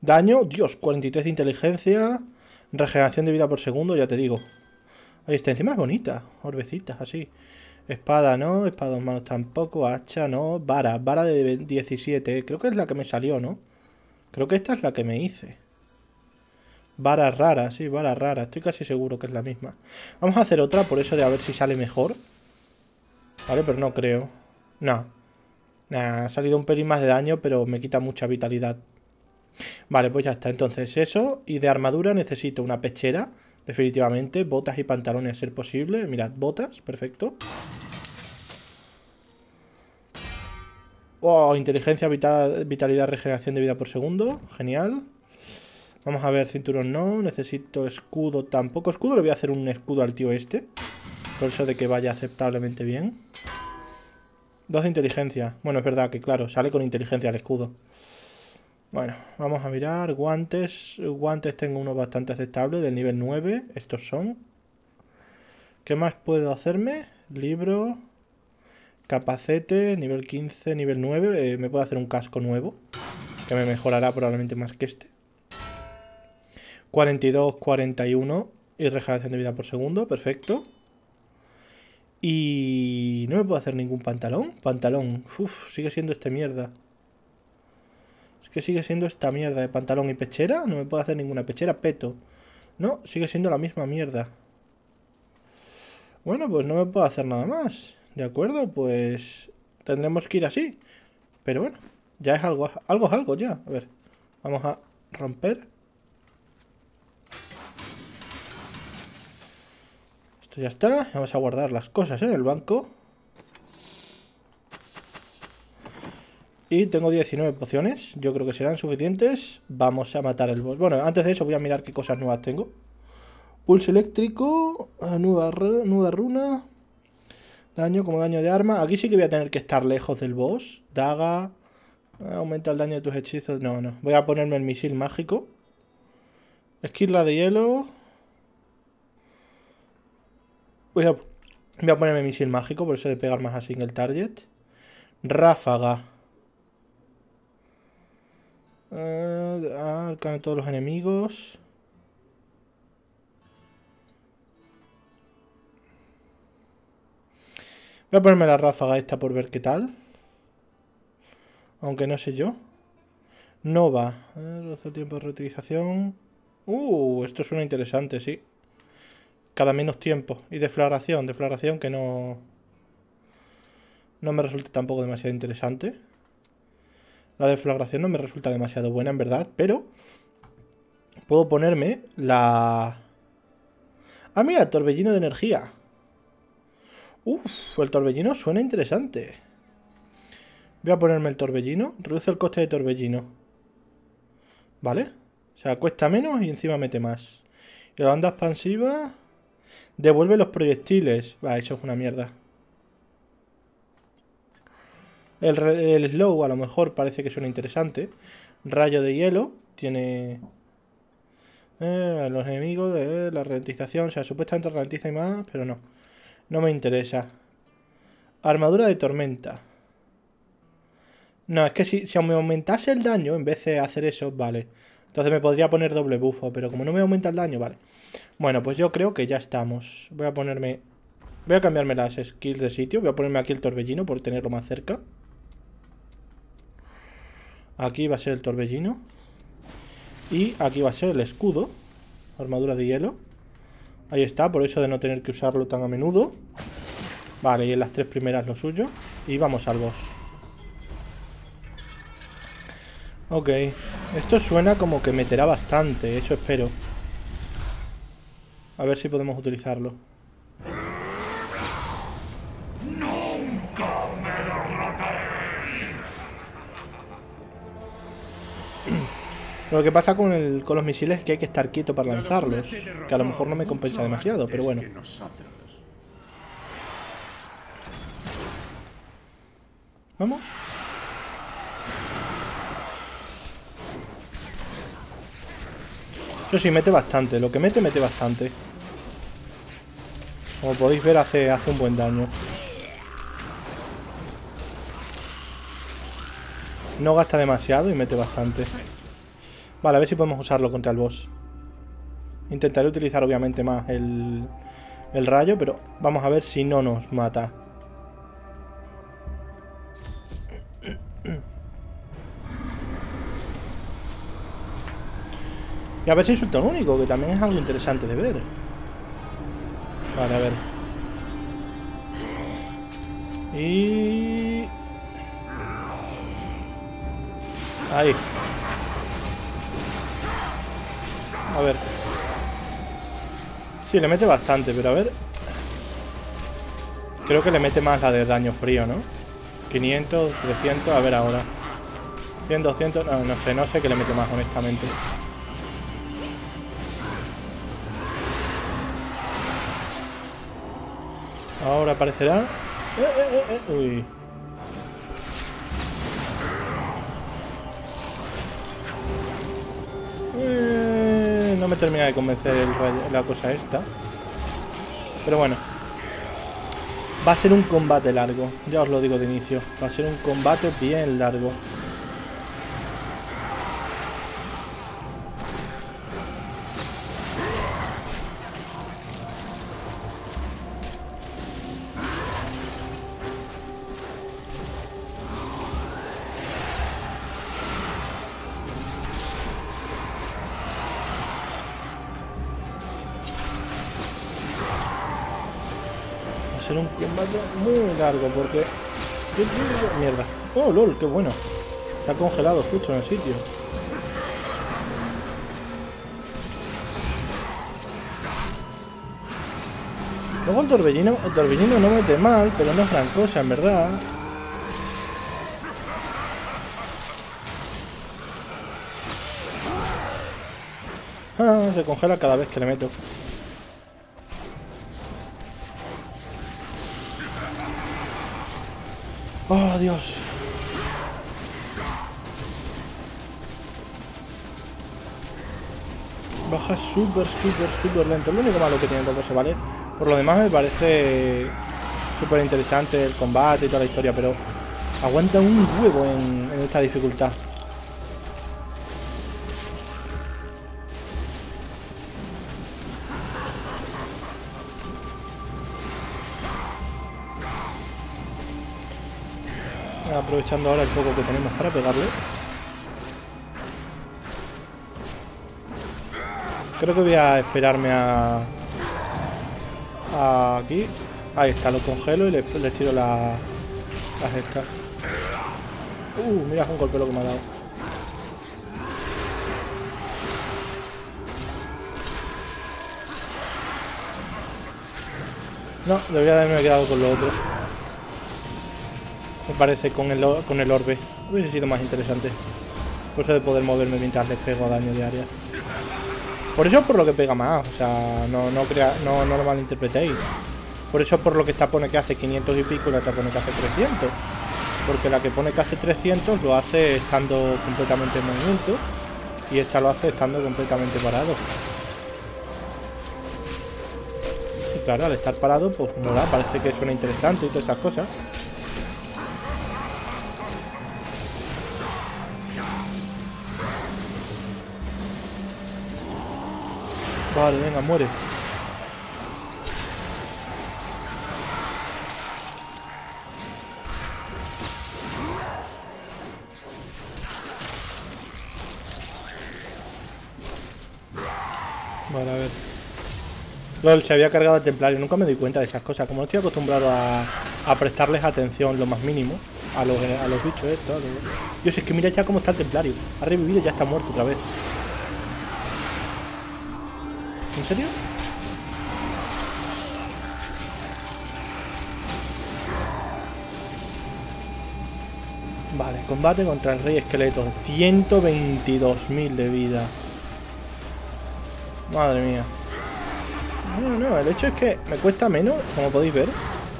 Daño, Dios, cuarenta y tres de inteligencia. Regeneración de vida por segundo, ya te digo. Ahí está, encima es bonita. Orbecitas, así. Espada no, espada en manos tampoco, hacha no, vara, vara de diecisiete, creo que es la que me salió, ¿no? Creo que esta es la que me hice. Vara rara, sí, vara rara, estoy casi seguro que es la misma. Vamos a hacer otra por eso de a ver si sale mejor. Vale, pero no creo. No, nah, ha salido un pelín más de daño, pero me quita mucha vitalidad. Vale, pues ya está, entonces eso. Y de armadura necesito una pechera, definitivamente, botas y pantalones a ser posible. Mirad, botas, perfecto. Oh, inteligencia, vital, vitalidad, regeneración de vida por segundo. Genial. Vamos a ver, cinturón no. Necesito escudo, tampoco escudo. Le voy a hacer un escudo al tío este. Por eso de que vaya aceptablemente bien. Dos de inteligencia. Bueno, es verdad que claro, sale con inteligencia el escudo. Bueno, vamos a mirar, guantes, guantes tengo uno bastante aceptable, del nivel nueve, estos son. ¿Qué más puedo hacerme? Libro, capacete, nivel quince, nivel nueve, eh, me puedo hacer un casco nuevo, que me mejorará probablemente más que este. cuarenta y dos, cuarenta y uno y regeneración de vida por segundo, perfecto. Y no me puedo hacer ningún pantalón, pantalón, uff, sigue siendo este mierda. Es que sigue siendo esta mierda de pantalón y pechera. No me puedo hacer ninguna pechera, peto. No, sigue siendo la misma mierda. Bueno, pues no me puedo hacer nada más. De acuerdo, pues tendremos que ir así. Pero bueno, ya es algo, algo es algo ya. A ver, vamos a romper. Esto ya está. Vamos a guardar las cosas en el banco. Y tengo diecinueve pociones, yo creo que serán suficientes. Vamos a matar el boss. Bueno, antes de eso voy a mirar qué cosas nuevas tengo. Pulso eléctrico, nueva, nueva runa. Daño como daño de arma. Aquí sí que voy a tener que estar lejos del boss. Daga, aumenta el daño de tus hechizos. No, no, voy a ponerme el misil mágico. Esquirla de hielo. Voy a, voy a ponerme el misil mágico, por eso de pegar más a single target. Ráfaga. Uh, Alcana a todos los enemigos. Voy a ponerme la ráfaga esta por ver qué tal. Aunque no sé yo. Nova. Uh, tiempo de reutilización. Uh, esto suena interesante, sí. Cada menos tiempo. Y deflagración. Deflagración que no. No me resulta tampoco demasiado interesante. La deflagración no me resulta demasiado buena, en verdad, pero puedo ponerme la... Ah, mira, torbellino de energía. Uf, el torbellino suena interesante. Voy a ponerme el torbellino. Reduce el coste de torbellino. Vale. O sea, cuesta menos y encima mete más. Y la onda expansiva... Devuelve los proyectiles. Va, eso es una mierda. El, el slow a lo mejor parece que suena interesante. Rayo de hielo. Tiene... Eh, los enemigos de la ralentización. O sea, supuestamente ralentiza y más, pero no. No me interesa. Armadura de tormenta. No, es que si, si me aumentase el daño, en vez de hacer eso, vale. Entonces me podría poner doble bufo, pero como no me aumenta el daño, vale. Bueno, pues yo creo que ya estamos. Voy a ponerme... Voy a cambiarme las skills de sitio. Voy a ponerme aquí el torbellino por tenerlo más cerca. Aquí va a ser el torbellino. Y aquí va a ser el escudo. Armadura de hielo. Ahí está, por eso de no tener que usarlo tan a menudo. Vale, y en las tres primeras lo suyo. Y vamos al boss. Ok. Esto suena como que meterá bastante. Eso espero. A ver si podemos utilizarlo. ¡Nunca me derrotaré! Lo que pasa con, el, con los misiles es que hay que estar quieto para lanzarlos, que a lo mejor no me compensa demasiado, pero bueno. Vamos. Eso sí, mete bastante. Lo que mete, mete bastante. Como podéis ver, hace, hace un buen daño. No gasta demasiado y mete bastante. Vale, a ver si podemos usarlo contra el boss. Intentaré utilizar obviamente más el, el rayo, pero vamos a ver si no nos mata. Y a ver si es un único, que también es algo interesante de ver. Vale, a ver. Y... Ahí. A ver. Sí, le mete bastante, pero a ver. Creo que le mete más la de daño frío, ¿no? quinientos, trescientos, a ver ahora. cien, doscientos, no, no sé, no sé qué le mete más, honestamente. Ahora aparecerá... Eh, eh, eh, eh. Uy. Eh, no me termina de convencer el, la cosa esta. Pero bueno. Va a ser un combate largo. Ya os lo digo de inicio. Va a ser un combate bien largo. Será un combate muy largo porque... Mierda. Oh, lol, qué bueno. Se ha congelado justo en el sitio. Luego el torbellino, el torbellino no mete mal, pero no es gran cosa, en verdad. Ah, se congela cada vez que le meto. ¡Oh, Dios! Baja súper, súper, súper lento. Lo único malo que tiene el coso, ¿vale? Por lo demás me parece súper interesante el combate y toda la historia, pero aguanta un huevo en, en esta dificultad. Aprovechando ahora el poco que tenemos para pegarle. Creo que voy a esperarme a... a aquí. Ahí está, lo congelo y le, le tiro la, las estas. Uh, mira con golpe lo que me ha dado. No, debería haberme quedado con lo otro. me parece, con el, con el orbe. Hubiese sido más interesante. Cosa de poder moverme mientras le pego a daño de área. Por eso es por lo que pega más. O sea, no, no, crea, no, no lo malinterpretéis. Por eso es por lo que esta pone que hace quinientos y pico y la otra pone que hace trescientos. Porque la que pone que hace trescientos lo hace estando completamente en movimiento. Y esta lo hace estando completamente parado. Y claro, al estar parado, pues mola, parece que suena interesante y todas esas cosas. Vale, venga, muere. Vale, a ver. LOL, se había cargado el templario. Nunca me doy cuenta de esas cosas. Como no estoy acostumbrado a, a prestarles atención lo más mínimo a los, a los bichos estos. A los... Dios, es que mira ya cómo está el templario. Ha revivido y ya está muerto otra vez. ¿En serio? Vale, combate contra el rey esqueleto. ciento veintidós mil de vida. Madre mía. No, no, el hecho es que me cuesta menos, como podéis ver,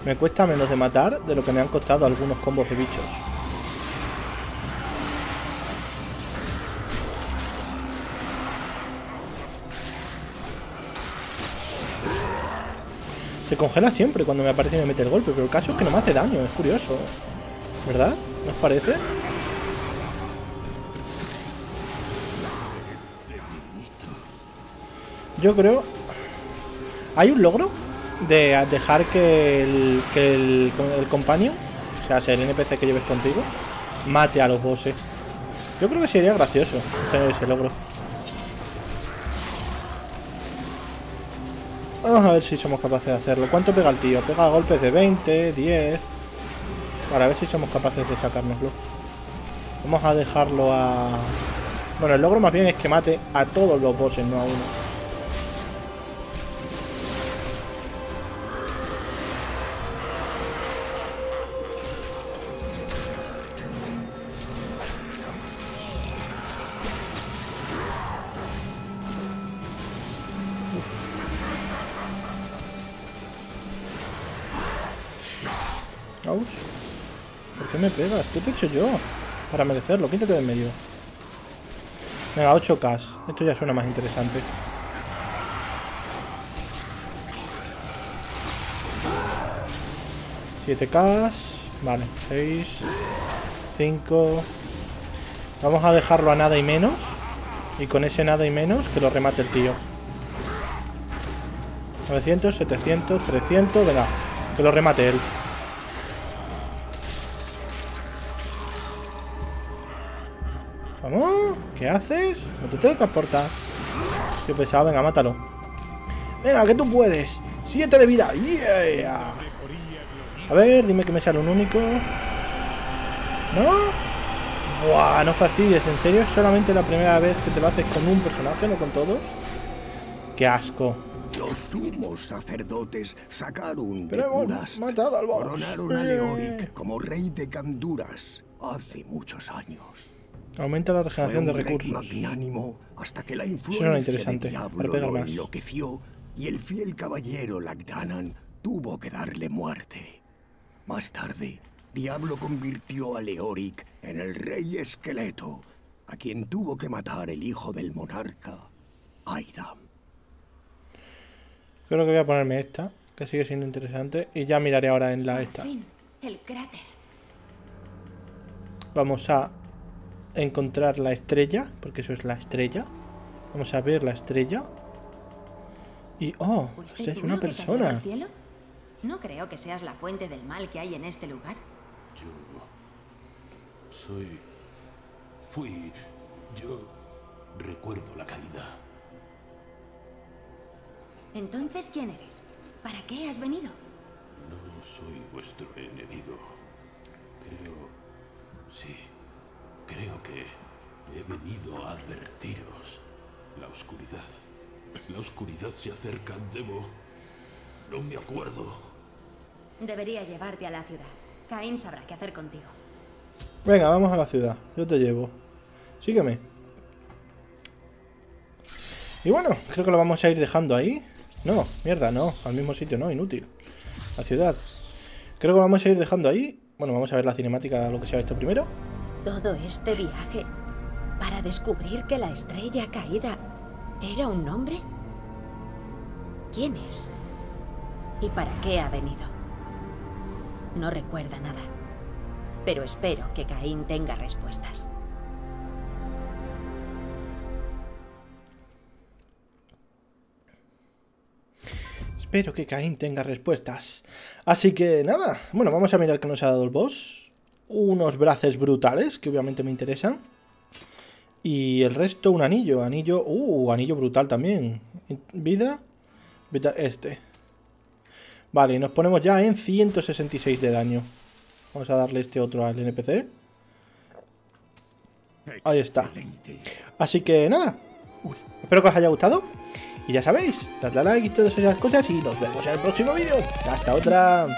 me cuesta menos de matar de lo que me han costado algunos combos de bichos. Se congela siempre cuando me aparece y me mete el golpe, pero el caso es que no me hace daño, es curioso. ¿Verdad? ¿No os parece? Yo creo... Hay un logro de dejar que el, que el, el companion, o sea, el N P C que lleves contigo, mate a los bosses. Yo creo que sería gracioso tener ese logro. Vamos a ver si somos capaces de hacerlo. ¿Cuánto pega el tío? Pega golpes de veinte, diez... Para ver si somos capaces de sacárnoslo. Vamos a dejarlo a... Bueno, el logro más bien es que mate a todos los bosses, no a uno. Me pegas, ¿qué te he hecho yo? Para merecerlo, quítate de en medio. Venga, ocho K. Esto ya suena más interesante. siete K. Vale, seis, cinco. Vamos a dejarlo a nada y menos. Y con ese nada y menos, que lo remate el tío. novecientos, setecientos, trescientos. Venga, que lo remate él. ¿Qué haces? No te teletransportas. Yo pensaba, venga, mátalo. Venga, que tú puedes. Siete de vida. Yeah. A ver, dime que me sale un único. ¿No? Buah, no fastidies. ¿En serio? ¿Solamente la primera vez que te lo haces con un personaje, no con todos? ¡Qué asco! Los sumos sacerdotes sacaron de Kurast, matado al boss. Coronaron a Leoric como rey de Khanduras hace muchos años. Aumenta la regeneración de recursos. Hasta que la influencia Eso era interesante. Para pegar más. Enloqueció y el fiel caballero Lagdanan tuvo que darle muerte. Más tarde, Diablo convirtió a Leoric en el rey esqueleto, a quien tuvo que matar el hijo del monarca, Aida. Creo que voy a ponerme esta, que sigue siendo interesante, y ya miraré ahora en la esta. El cráter. Vamos a encontrar la estrella, porque eso es la estrella. Vamos a ver la estrella. Y oh, usted es una persona. No creo que seas la fuente del mal que hay en este lugar. Yo soy, fui, yo recuerdo la caída. Entonces, ¿quién eres? ¿Para qué has venido? No soy vuestro enemigo. Creo, sí. Creo que he venido a advertiros. La oscuridad. La oscuridad se acerca, debo... No me acuerdo. Debería llevarte a la ciudad. Caín sabrá qué hacer contigo. Venga, vamos a la ciudad. Yo te llevo. Sígueme. Y bueno, creo que lo vamos a ir dejando ahí. No, mierda, no. Al mismo sitio, no. Inútil. La ciudad. Creo que lo vamos a ir dejando ahí. Bueno, vamos a ver la cinemática, lo que sea esto primero. Todo este viaje para descubrir que la estrella caída era un hombre. ¿Quién es? ¿Y para qué ha venido? No recuerda nada. Pero espero que Caín tenga respuestas. Espero que Caín tenga respuestas. Así que nada. Bueno, vamos a mirar qué nos ha dado el boss. Unos brazos brutales, que obviamente me interesan. Y el resto, un anillo. Anillo. Uh, anillo brutal también. Vida. Vida este. Vale, y nos ponemos ya en ciento sesenta y seis de daño. Vamos a darle este otro al N P C. Ahí está. Así que nada. Uy, espero que os haya gustado. Y ya sabéis, dadle a like y todas esas cosas. Y nos vemos en el próximo vídeo. Hasta otra.